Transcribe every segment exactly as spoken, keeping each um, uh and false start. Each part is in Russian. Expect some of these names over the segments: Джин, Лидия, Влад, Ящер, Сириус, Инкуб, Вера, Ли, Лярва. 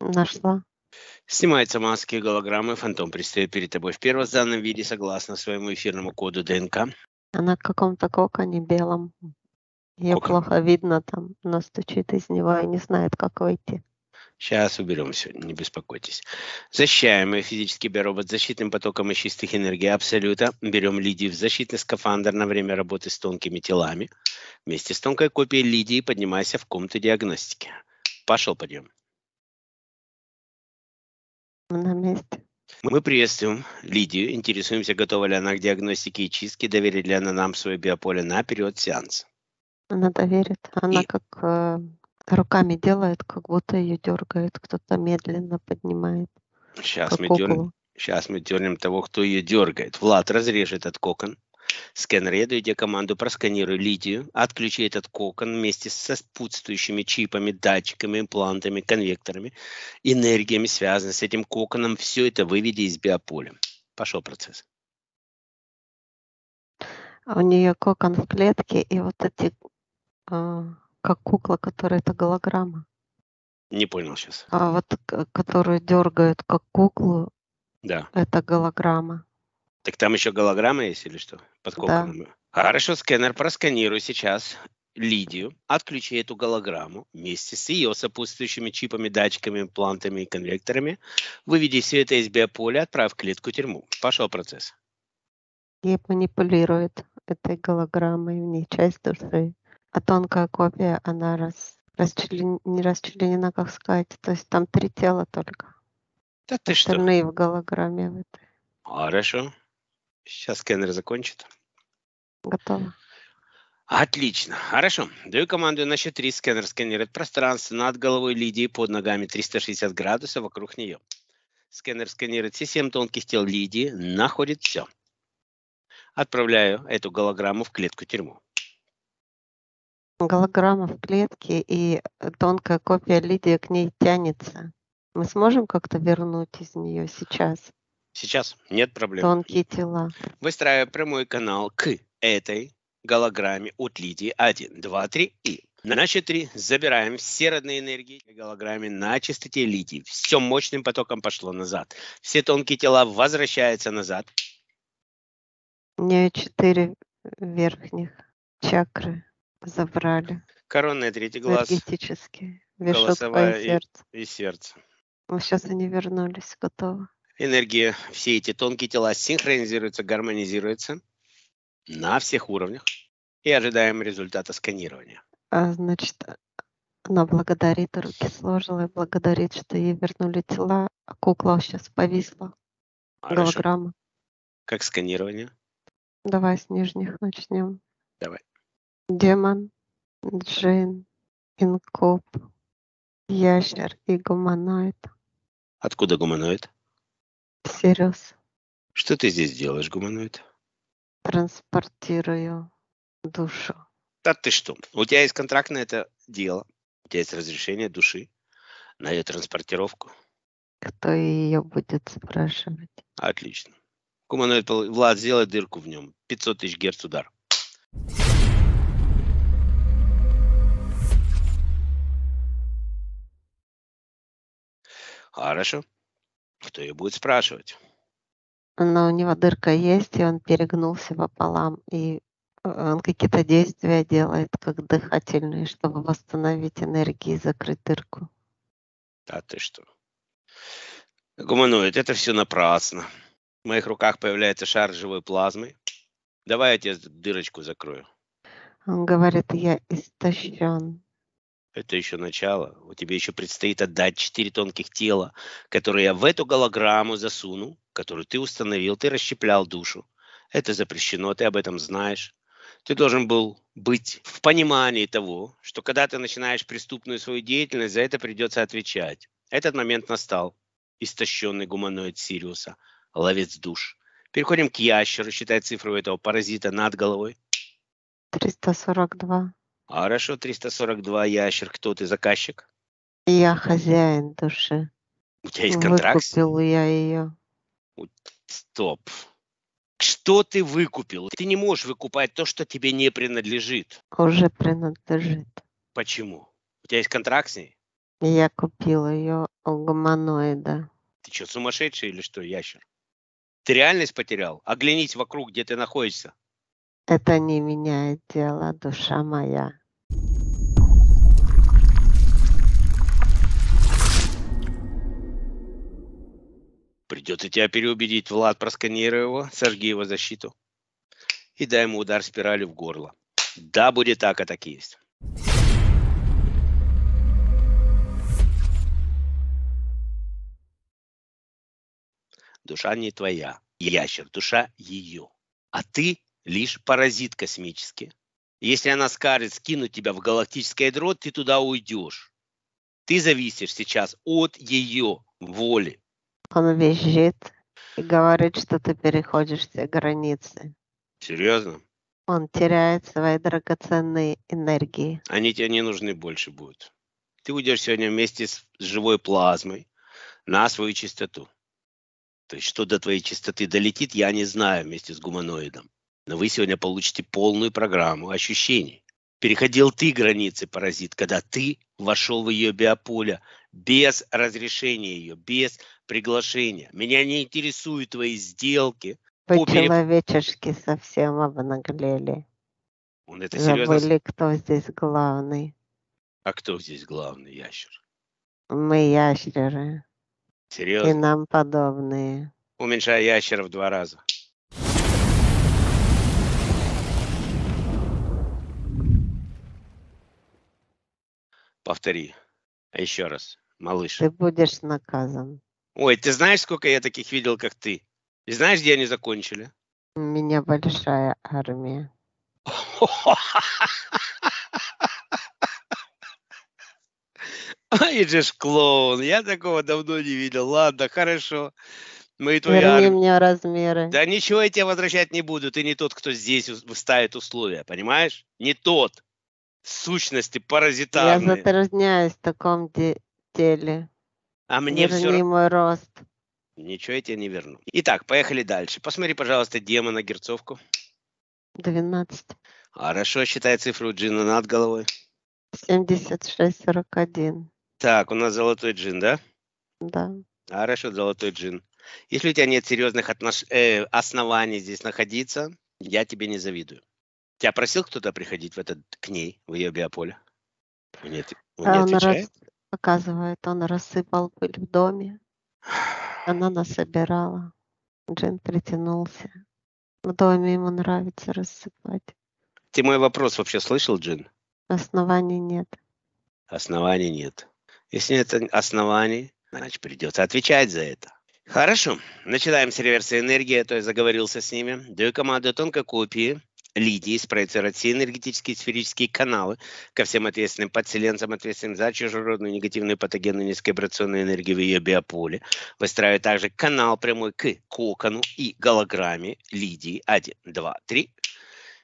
Нашла. Снимаются маски и голограммы. Фантом предстает перед тобой в первозданном виде, согласно своему эфирному коду ДНК. Она в каком-то коконе белом. Ее Кокон. Плохо видно там. Она стучит из него и не знает, как выйти. Сейчас уберем все, не беспокойтесь. Защищаемый физический биоробот защитным потоком из чистых энергий Абсолюта. Берем Лидию в защитный скафандр на время работы с тонкими телами. Вместе с тонкой копией Лидии поднимайся в комнату диагностики. Пошел подъем. На месте. Мы приветствуем Лидию. Интересуемся, готова ли она к диагностике и чистке. Доверит ли она нам свое биополе на период сеанса? Она доверит. Она и... как... руками делает, как будто ее дергает, кто-то медленно поднимает. Сейчас мы, дернем, сейчас мы дернем того, кто ее дергает. Влад, разрежь этот кокон. Скэнер, я даю тебе команду, просканируй Лидию, отключи этот кокон вместе со сопутствующими чипами, датчиками, имплантами, конвекторами, энергиями, связанными с этим коконом. Все это выведи из биополя. Пошел процесс. У нее кокон в клетке, и вот эти... Как кукла, которая это голограмма. Не понял сейчас. А вот которую дергают как куклу, да. Это голограмма. Так там еще голограмма есть или что? Под коконом. Да. Хорошо, скэнер, просканируй сейчас Лидию, отключи эту голограмму вместе с ее сопутствующими чипами, датчиками, имплантами и конвекторами. Выведи все это из биополя, отправь в клетку-тюрьму. Пошел процесс. Ей манипулирует этой голограммой, в ней часть души. А тонкая копия, она раз, расчлен, не расчленена, как сказать. То есть там три тела только. Да ты что? Остальные в голограмме в этой. Хорошо. Сейчас скэнер закончит. Готово. Отлично. Хорошо. Даю команду на счет три. Скэнер сканирует пространство над головой Лидии, под ногами триста шестьдесят градусов вокруг нее. Скэнер сканирует все семь тонких тел Лидии, находит все. Отправляю эту голограмму в клетку-тюрьму. Голограмма в клетке и тонкая копия Лидии к ней тянется. Мы сможем как-то вернуть из нее сейчас? Сейчас нет проблем. Тонкие тела. Выстраиваю прямой канал к этой голограмме от Лидии. Один, два, три и... На счет три забираем все родные энергии голограмме на частоте Лидии. Все мощным потоком пошло назад. Все тонкие тела возвращаются назад. У нее четыре верхних чакры. Забрали. Коронный третий глаз. Энергетический. Голосовая и, сердце. и сердце. Сейчас они вернулись. Готово. Энергия. Все эти тонкие тела синхронизируются, гармонизируются на всех уровнях. И ожидаем результата сканирования. А, значит, она благодарит, руки сложила, и благодарит, что ей вернули тела. А кукла сейчас повисла. Хорошо. Голограмма. Как сканирование? Давай с нижних начнем. Давай. Демон, Джин, Инкуб, Ящер и гуманоид. Откуда гуманоид? Сириус. Что ты здесь делаешь, гуманоид? Транспортирую душу. Да ты что? У тебя есть контракт на это дело. У тебя есть разрешение души на ее транспортировку. Кто ее будет спрашивать? Отлично. Гуманоид, Влад, сделай дырку в нем. пятьсот тысяч герц удар. Хорошо. Кто ее будет спрашивать? Но у него дырка есть, и он перегнулся пополам. И он какие-то действия делает, как дыхательные, чтобы восстановить энергию и закрыть дырку. Да ты что? Гуманоид, это все напрасно. В моих руках появляется шар живой плазмы. Давай я тебе дырочку закрою. Он говорит, я истощен. Это еще начало. У тебя еще предстоит отдать четыре тонких тела, которые я в эту голограмму засуну, которую ты установил, ты расщеплял душу. Это запрещено, ты об этом знаешь. Ты должен был быть в понимании того, что когда ты начинаешь преступную свою деятельность, за это придется отвечать. Этот момент настал. Истощенный гуманоид Сириуса, ловец душ. Переходим к ящеру, считай цифру этого паразита над головой. триста сорок два. Хорошо, триста сорок два, ящер. Кто ты, заказчик? Я хозяин души. У тебя есть контракт? Выкупил я ее. Стоп. Что ты выкупил? Ты не можешь выкупать то, что тебе не принадлежит. Уже принадлежит. Почему? У тебя есть контракт с ней? Я купила ее у гуманоида. Ты что, сумасшедший или что, ящер? Ты реальность потерял? Оглянись вокруг, где ты находишься. Это не меняет дело, душа моя. Придется тебя переубедить, Влад, просканируй его, сожги его защиту и дай ему удар спиралью в горло. Да, будет так, а так и есть. Душа не твоя, ящер, душа ее. А ты лишь паразит космический. Если она скажет скинуть тебя в галактическое ядро, ты туда уйдешь. Ты зависишь сейчас от ее воли. Он визжит и говорит, что ты переходишь все границы. Серьезно? Он теряет свои драгоценные энергии. Они тебе не нужны больше будут. Ты уйдешь сегодня вместе с живой плазмой на свою чистоту. То есть, что до твоей чистоты долетит, я не знаю вместе с гуманоидом. Но вы сегодня получите полную программу ощущений. Переходил ты границы, паразит, когда ты вошел в ее биополе без разрешения ее, без приглашения. Меня не интересуют твои сделки. По-человечески переп... совсем обнаглели. Он это серьезно? Забыли, кто здесь главный. А кто здесь главный, ящер? Мы ящеры. Серьезно? И нам подобные. Уменьшай ящеров в два раза. Повтори. А еще раз, малыш. Ты будешь наказан. Ой, ты знаешь, сколько я таких видел, как ты? И знаешь, где они закончили? У меня большая армия. Ай же ж клоун, я такого давно не видел. Ладно, хорошо. Мы твои армии. Верни мне размеры. Да ничего я тебе возвращать не буду. Ты не тот, кто здесь ставит условия, понимаешь? Не тот. Сущности паразитарные. Я затрудняюсь в таком де- деле. А мне верни все... мой рост. Ничего я тебе не верну. Итак, поехали дальше. Посмотри, пожалуйста, демона герцовку. двенадцать. Хорошо, считай цифру джина над головой. семьдесят шесть сорок один. Так, у нас золотой джин, да? Да. Хорошо, золотой джин. Если у тебя нет серьезных отнош... э, оснований здесь находиться, я тебе не завидую. Тебя просил кто-то приходить в этот, к ней, в ее биополе? Он не, он а не он отвечает? Рас... Показывает, он рассыпал пыль в доме. Она насобирала. Джин притянулся. В доме ему нравится рассыпать. Ты мой вопрос вообще слышал, Джин? Оснований нет. Оснований нет. Если нет оснований, значит придется отвечать за это. Хорошо. Начинаем с реверса энергии, а то я заговорился с ними. Даю команду тонкой копии Лидии спроецировать все энергетические сферические каналы ко всем ответственным подселенцам, ответственным за чужеродную негативную патогенную низковибрационную энергию в ее биополе. Выстраиваю также канал прямой к кокону и голограмме Лидии. один, два, три.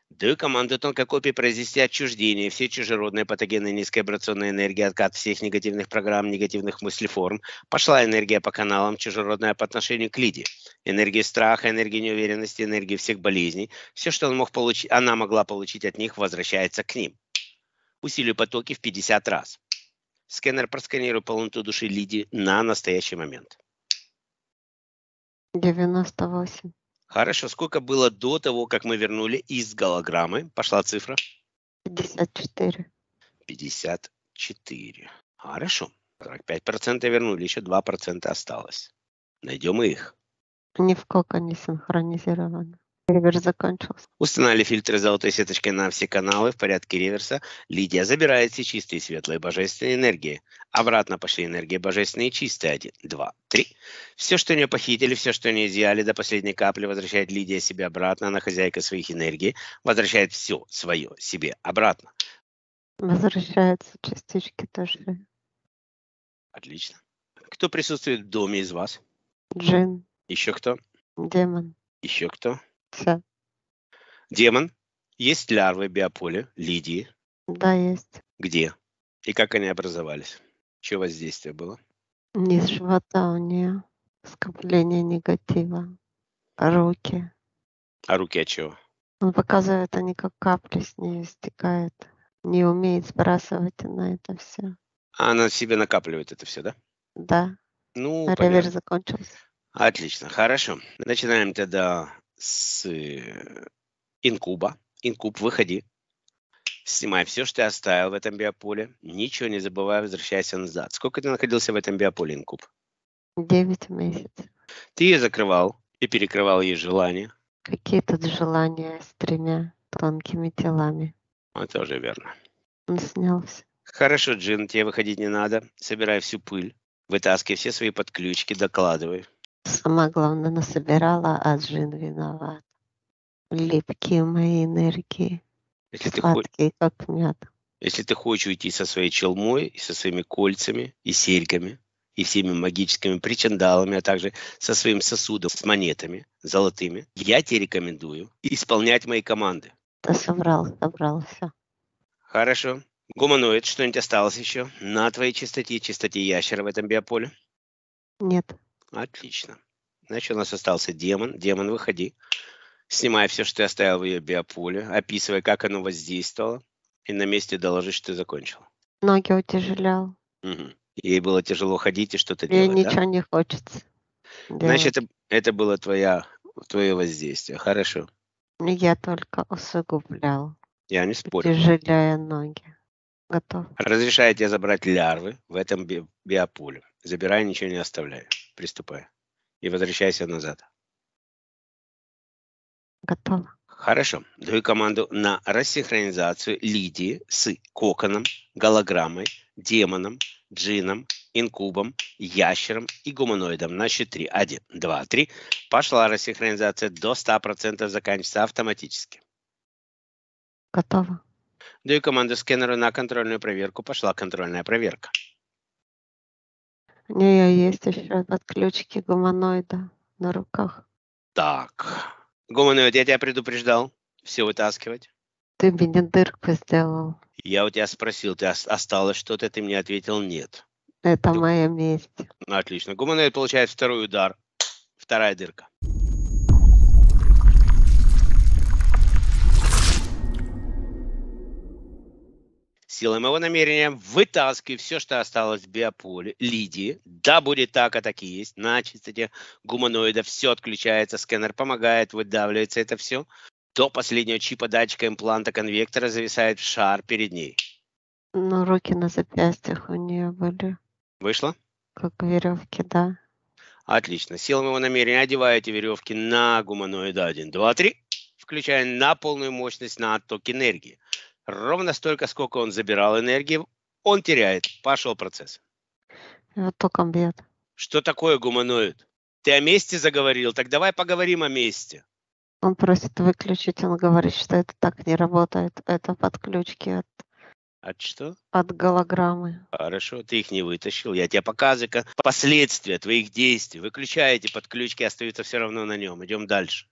Даю команду тонкой копии произвести отчуждение всей чужеродной патогенной низкой вибрационной энергии, откат всех негативных программ, негативных мыслеформ. Пошла энергия по каналам, чужеродная по отношению к Лиде. Энергия страха, энергия неуверенности, энергия всех болезней. Все, что он мог получить, она могла получить от них, возвращается к ним. Усилию потоки в пятьдесят раз. Скэнер просканирует полноту души Лиди на настоящий момент. девяносто восемь. Хорошо, сколько было до того, как мы вернули из голограммы? Пошла цифра. пятьдесят четыре. пятьдесят четыре. Хорошо. сорок пять процентов вернули, еще два процента осталось. Найдем их. Ни в коконе синхронизировано. Реверс закончился. Установили фильтры золотой сеточкой на все каналы в порядке реверса. Лидия забирает все чистые, светлые, божественные энергии. Обратно пошли энергии божественные, чистые. Один, два, три. Все, что у нее похитили, все, что у нее изъяли, до последней капли возвращает Лидия себе обратно. Она хозяйка своих энергий. Возвращает все свое себе обратно. Возвращаются частички тоже. Отлично. Кто присутствует в доме из вас? Джин. Еще кто? Демон. Еще кто? Все. Демон. Есть лярвы биополя Лидии? Да, есть. Где? И как они образовались? Чего воздействие было? Низ живота у нее. Скопление негатива. Руки. А руки от чего? Он показывает, они как капли с нее стекают. Не умеет сбрасывать она это все. Она себе накапливает это все, да? Да. Ну, реверс закончился. Отлично, хорошо. Начинаем тогда с инкуба. Инкуб, выходи. Снимай все, что ты оставил в этом биополе. Ничего не забывай, возвращайся назад. Сколько ты находился в этом биополе, инкуб? Девять месяцев. Ты ее закрывал и перекрывал ей желания. Какие тут желания с тремя тонкими телами? Это уже верно. Он снялся. Хорошо, Джин, тебе выходить не надо. Собирай всю пыль, вытаскивай все свои подключки, докладывай. Сама, главное, насобирала, а Джин виноват. Липкие мои энергии, если сладкие, ты хочешь, как мед. Если ты хочешь уйти со своей челмой, и со своими кольцами, и серьгами, и всеми магическими причиндалами, а также со своим сосудом с монетами золотыми, я тебе рекомендую исполнять мои команды. Ты собрал, собрал все. Хорошо. Гуманоид, что-нибудь осталось еще на твоей чистоте, чистоте ящера в этом биополе? Нет. Отлично. Значит, у нас остался демон. Демон, выходи. Снимай все, что ты оставил в ее биополе, описывай, как оно воздействовало, и на месте доложи, что ты закончил. Ноги утяжелял. Угу. Ей было тяжело ходить и что-то делать, да? Ей ничего не хочется. Значит, это, это было твоя, твое воздействие. Хорошо. Я только усугублял. Я не спорю. Утяжеляя ноги. Готов. Разрешаю тебе забрать лярвы в этом би биополе. Забирай, ничего не оставляй. Приступай. И возвращайся назад. Готово. Хорошо. Даю команду на рассинхронизацию Лидии с коконом, голограммой, демоном, джином, инкубом, ящером и гуманоидом. На счет три. Один, два, три. Пошла рассинхронизация до ста процентов, заканчивается автоматически. Готово. Даю команду скэнеру на контрольную проверку. Пошла контрольная проверка. У нее есть еще подключки гуманоида на руках. Так. Гуманоид, я тебя предупреждал все вытаскивать. Ты меня дырку сделал. Я у тебя спросил, ты осталось что-то, ты мне ответил нет. Это Ду... моя месть. Отлично. Гуманоид получает второй удар. Вторая дырка. Силой моего намерения вытаскивай все, что осталось в биополе Лидии. Да, будет так, а так и есть. На чистоте гуманоида все отключается, сканер помогает, выдавливается это все. До последнего чипа датчика импланта конвектора зависает шар перед ней. Но руки на запястьях у нее были. Вышло? Как веревки, да. Отлично. Силой моего намерения одеваю эти веревки на гуманоида. Один, два, три. Включая на полную мощность на отток энергии. Ровно столько, сколько он забирал энергии, он теряет. Пошел процесс. Вот током бьет. Что такое гуманоид? Ты о месте заговорил, так давай поговорим о месте. Он просит выключить, он говорит, что это так не работает. Это подключки от... От что? От голограммы. Хорошо, ты их не вытащил. Я тебе показываю последствия твоих действий. Выключай эти подключки, остаются все равно на нем. Идем дальше.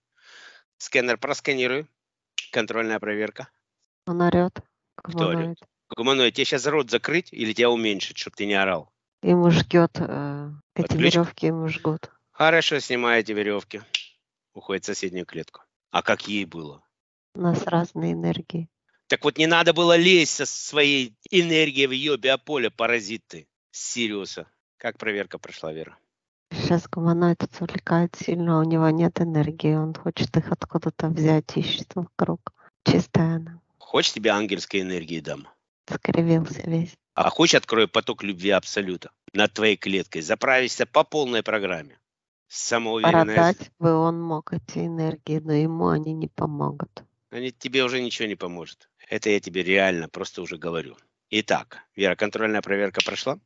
Скэнер просканируй. Контрольная проверка. Он орет. Гуманоид. Гуманоид, тебе сейчас рот закрыть или тебя уменьшить, чтобы ты не орал? Ему жгет. Э, эти Подключ... веревки ему жгут. Хорошо, снимай эти веревки. Уходит в соседнюю клетку. А как ей было? У нас разные энергии. Так вот не надо было лезть со своей энергией в ее биополе, паразиты Сириуса. Как проверка прошла, Вера? Сейчас гуманоид отвлекает сильно, у него нет энергии. Он хочет их откуда-то взять, ищет вокруг. Чистая она. Хочешь, тебе ангельской энергии дам? Скривился весь. А хочешь, открою поток любви абсолюта над твоей клеткой? Заправишься по полной программе. Самоуверенная... Продать бы он мог эти энергии, но ему они не помогут. Они тебе уже ничего не поможет. Это я тебе реально просто уже говорю. Итак, Вера, контрольная проверка прошла?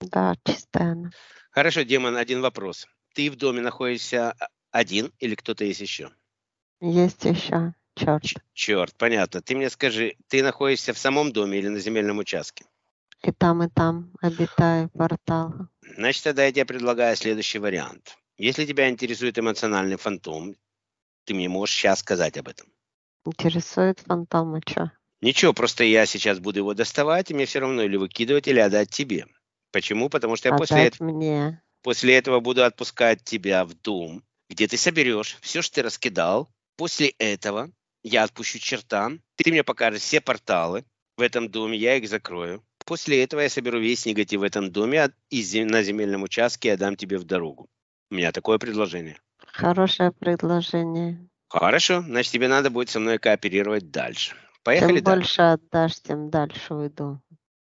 Да, чистая она. Хорошо, демон, один вопрос. Ты в доме находишься один или кто-то есть еще? Есть еще. Черт. Черт, понятно. Ты мне скажи, ты находишься в самом доме или на земельном участке? И там, и там обитаю портал. Значит, тогда я тебе предлагаю следующий вариант. Если тебя интересует эмоциональный фантом, ты мне можешь сейчас сказать об этом. Интересует фантом, а что? Ничего, просто я сейчас буду его доставать, и мне все равно или выкидывать, или отдать тебе. Почему? Потому что я после, мне. после этого буду отпускать тебя в дом, где ты соберешь все, что ты раскидал. После этого... Я отпущу черта, ты мне покажешь все порталы в этом доме, я их закрою. После этого я соберу весь негатив в этом доме и на земельном участке я дам тебе в дорогу. У меня такое предложение. Хорошее предложение. Хорошо, значит, тебе надо будет со мной кооперировать дальше. Поехали дальше. Чем больше отдашь, тем дальше уйду.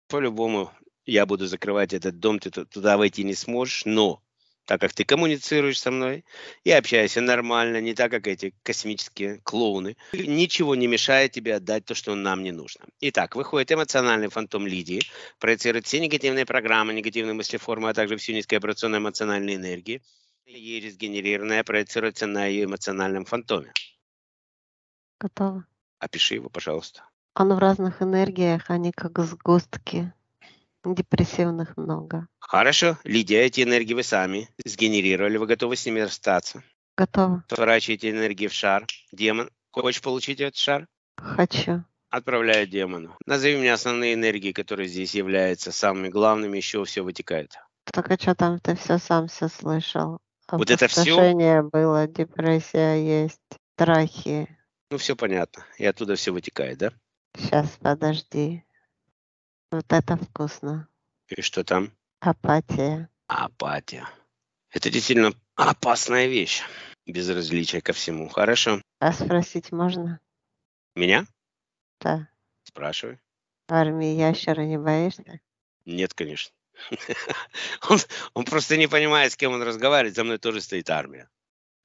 По-любому я буду закрывать этот дом, ты туда войти не сможешь, но так как ты коммуницируешь со мной и общаешься нормально, не так, как эти космические клоуны, ничего не мешает тебе отдать то, что нам не нужно. Итак, выходит эмоциональный фантом Лидии, проецирует все негативные программы, негативные мыслеформы, а также всю низкую операционную эмоциональную энергию. Ей ресгенерированная проецируется на ее эмоциональном фантоме. Готово. Опиши его, пожалуйста. Он в разных энергиях, они как сгустки. Депрессивных много. Хорошо. Лидия, эти энергии вы сами сгенерировали. Вы готовы с ними расстаться? Готово. Сворачиваете энергии в шар. Демон, хочешь получить этот шар? Хочу. Отправляю демону. Назови мне основные энергии, которые здесь являются самыми главными, еще все вытекает. Только что там ты все сам все слышал. Вот это все? Опустошение было, депрессия есть, страхи. Ну все понятно. И оттуда все вытекает, да? Сейчас, подожди. Вот это вкусно. И что там? Апатия. Апатия. Это действительно опасная вещь. Безразличие ко всему. Хорошо. А спросить можно? Меня? Да. Спрашивай. Армии ящера не боишься? Нет, конечно. он, он просто не понимает, с кем он разговаривает. За мной тоже стоит армия.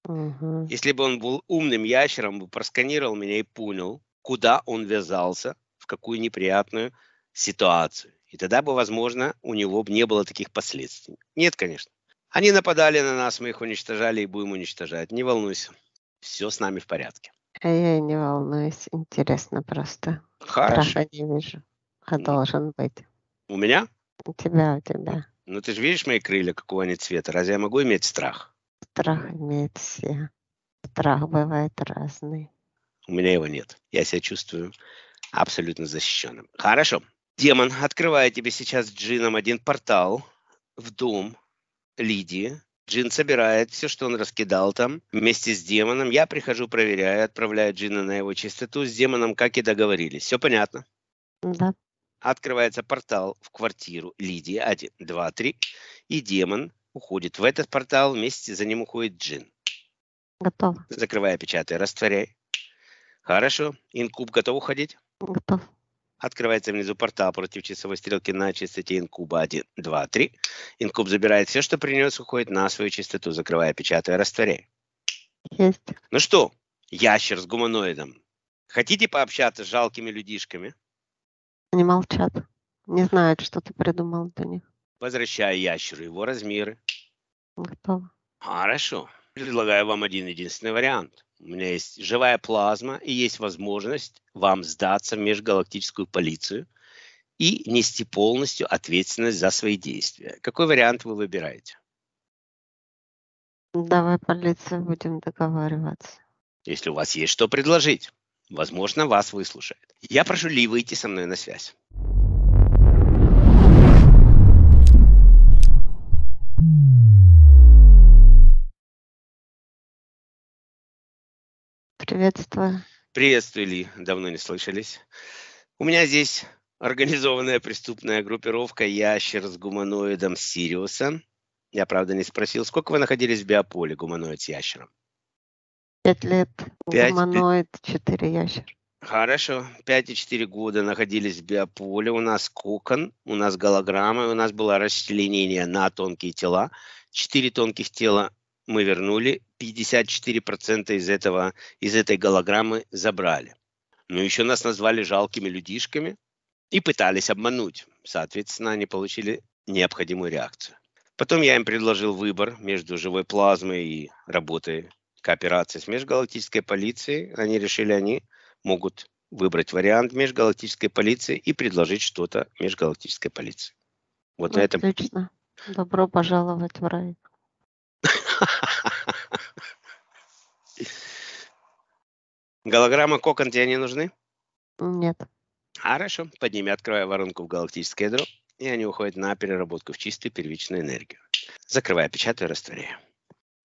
Угу. Если бы он был умным ящером, бы просканировал меня и понял, куда он ввязался, в какую неприятную ситуацию. И тогда бы, возможно, у него бы не было таких последствий. Нет, конечно. Они нападали на нас, мы их уничтожали и будем уничтожать. Не волнуйся. Все с нами в порядке. А я и не волнуюсь. Интересно просто. Хорошо. Страха не вижу. А должен быть. У меня? У тебя, у тебя. Ну ты же видишь мои крылья, какого они цвета. Разве я могу иметь страх? Страх имеет все. Страх бывает разный. У меня его нет. Я себя чувствую абсолютно защищенным. Хорошо. Демон, открываю тебе сейчас с Джином один портал в дом Лидии. Джин собирает все, что он раскидал там вместе с демоном. Я прихожу, проверяю, отправляю Джина на его чистоту с демоном, как и договорились. Все понятно? Да. Открывается портал в квартиру Лидии. Один, два, три. И демон уходит в этот портал. Вместе за ним уходит Джин. Готово. Закрывай, печатай, растворяй. Хорошо. Инкуб готов уходить? Готов. Открывается внизу портал против часовой стрелки на чистоте инкуба. Один, два, три. Инкуб забирает все, что принес, уходит на свою чистоту. Закрывая, печатая, растворяя. Есть. Ну что, ящер с гуманоидом. Хотите пообщаться с жалкими людишками? Они молчат. Не знают, что ты придумал для них. Возвращаю ящеру его размеры. Готово. Хорошо. Предлагаю вам один единственный вариант. У меня есть живая плазма и есть возможность вам сдаться в межгалактическую полицию и нести полностью ответственность за свои действия. Какой вариант вы выбираете? Давай полицию будем договариваться. Если у вас есть что предложить, возможно, вас выслушает. Я прошу Ли выйти со мной на связь. Приветствую. Приветствую, Ли. Давно не слышались. У меня здесь организованная преступная группировка «Ящер» с гуманоидом Сириуса. Я, правда, не спросил, сколько вы находились в биополе гуманоид с ящером? Пять лет. Пять, гуманоид, четыре ящер. Хорошо. Пять и четыре года находились в биополе. У нас кокон, у нас голограмма, у нас было расчленение на тонкие тела. Четыре тонких тела мы вернули. пятьдесят четыре процента из, этого, из этой голограммы забрали. Но еще нас назвали жалкими людишками и пытались обмануть. Соответственно, они получили необходимую реакцию. Потом я им предложил выбор между живой плазмой и работой кооперации с межгалактической полицией. Они решили, они могут выбрать вариант межгалактической полиции и предложить что-то межгалактической полиции. Вот отлично. На этом... Отлично. Добро пожаловать в рай. Голограмма кокон тебе не нужны? Нет. Хорошо. Под ними открываю воронку в галактическое ядро, и они уходят на переработку в чистую первичную энергию. Закрываю, печатаю, растворяю.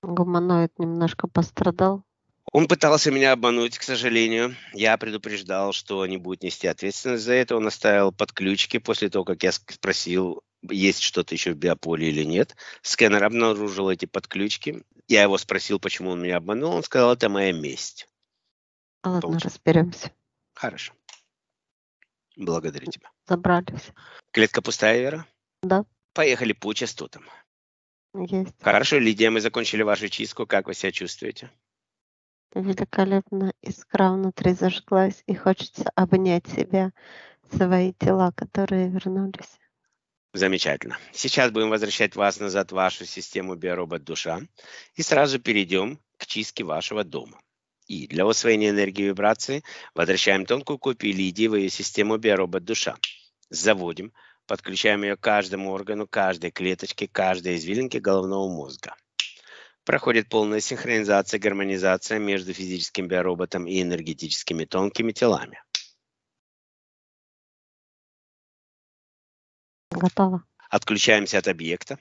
Гуманоид немножко пострадал. Он пытался меня обмануть, к сожалению. Я предупреждал, что не будет нести ответственность за это. Он оставил подключки после того, как я спросил, есть что-то еще в биополе или нет. Скэнер обнаружил эти подключки. Я его спросил, почему он меня обманул. Он сказал, это моя месть. Ладно, получилось. Разберемся. Хорошо. Благодарю тебя. Забрались. Клетка пустая, Вера? Да. Поехали по частотам. Есть. Хорошо, Лидия, мы закончили вашу чистку. Как вы себя чувствуете? Великолепно. Искра внутри зажглась, и хочется обнять себя, свои тела, которые вернулись. Замечательно. Сейчас будем возвращать вас назад в вашу систему биоробот-душа и сразу перейдем к чистке вашего дома. И для усвоения энергии вибрации возвращаем тонкую копию Лидии в ее систему биоробот-душа. Заводим, подключаем ее к каждому органу, каждой клеточке, каждой извилинке головного мозга. Проходит полная синхронизация, гармонизация между физическим биороботом и энергетическими тонкими телами. Готово. Отключаемся от объекта.